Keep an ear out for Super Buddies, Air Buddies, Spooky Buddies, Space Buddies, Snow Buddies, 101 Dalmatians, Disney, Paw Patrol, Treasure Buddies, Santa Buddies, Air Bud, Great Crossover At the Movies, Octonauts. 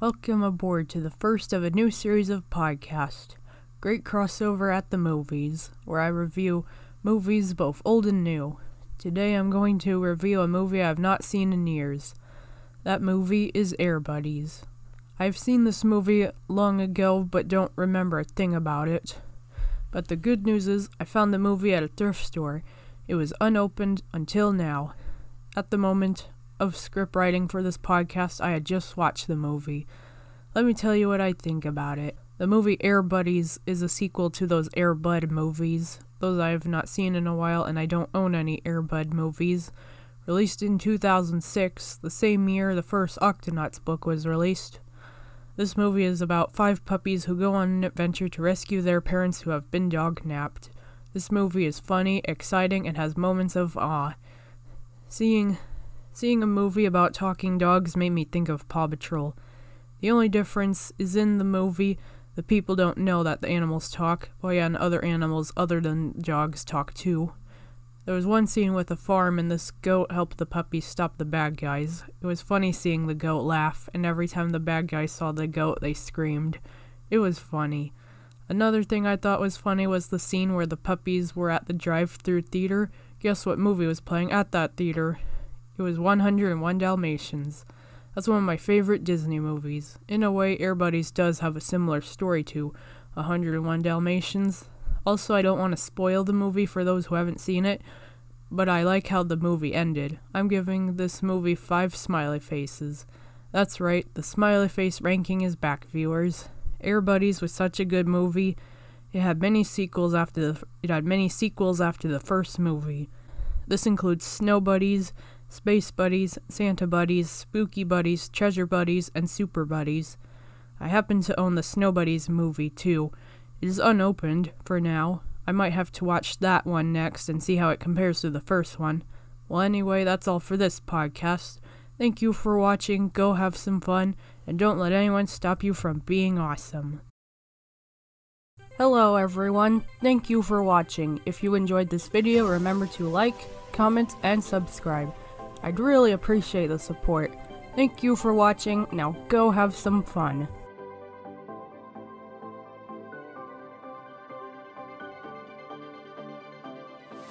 Welcome aboard to the first of a new series of podcasts, Great Crossover at the Movies, where I review movies both old and new. Today I'm going to review a movie I've not seen in years. That movie is Air Buddies. I've seen this movie long ago, but don't remember a thing about it. But the good news is, I found the movie at a thrift store. It was unopened until now. At the moment of script writing for this podcast, I had just watched the movie. Let me tell you what I think about it. The movie Air Buddies is a sequel to those Air Bud movies. Those I have not seen in a while, and I don't own any Air Bud movies. Released in 2006, the same year the first Octonauts book was released. This movie is about five puppies who go on an adventure to rescue their parents who have been dog-napped. This movie is funny, exciting, and has moments of awe. Seeing a movie about talking dogs made me think of Paw Patrol. The only difference is in the movie, the people don't know that the animals talk. Oh yeah, and other animals other than dogs talk too. There was one scene with a farm, and this goat helped the puppy stop the bad guys. It was funny seeing the goat laugh, and every time the bad guys saw the goat, they screamed. It was funny. Another thing I thought was funny was the scene where the puppies were at the drive-thru theater. Guess what movie was playing at that theater? It was 101 Dalmatians. That's one of my favorite Disney movies. In a way, Air Buddies does have a similar story to 101 Dalmatians. Also, I don't want to spoil the movie for those who haven't seen it, but I like how the movie ended. I'm giving this movie 5 smiley faces. That's right, the smiley face ranking is back, viewers. Air Buddies was such a good movie. It had many sequels after the first movie. This includes Snow Buddies, Space Buddies, Santa Buddies, Spooky Buddies, Treasure Buddies, and Super Buddies. I happen to own the Snow Buddies movie too. It is unopened, for now. I might have to watch that one next and see how it compares to the first one. Well, anyway, that's all for this podcast. Thank you for watching, go have some fun, and don't let anyone stop you from being awesome. Hello everyone, thank you for watching. If you enjoyed this video, remember to like, comment, and subscribe. I'd really appreciate the support. Thank you for watching, now go have some fun.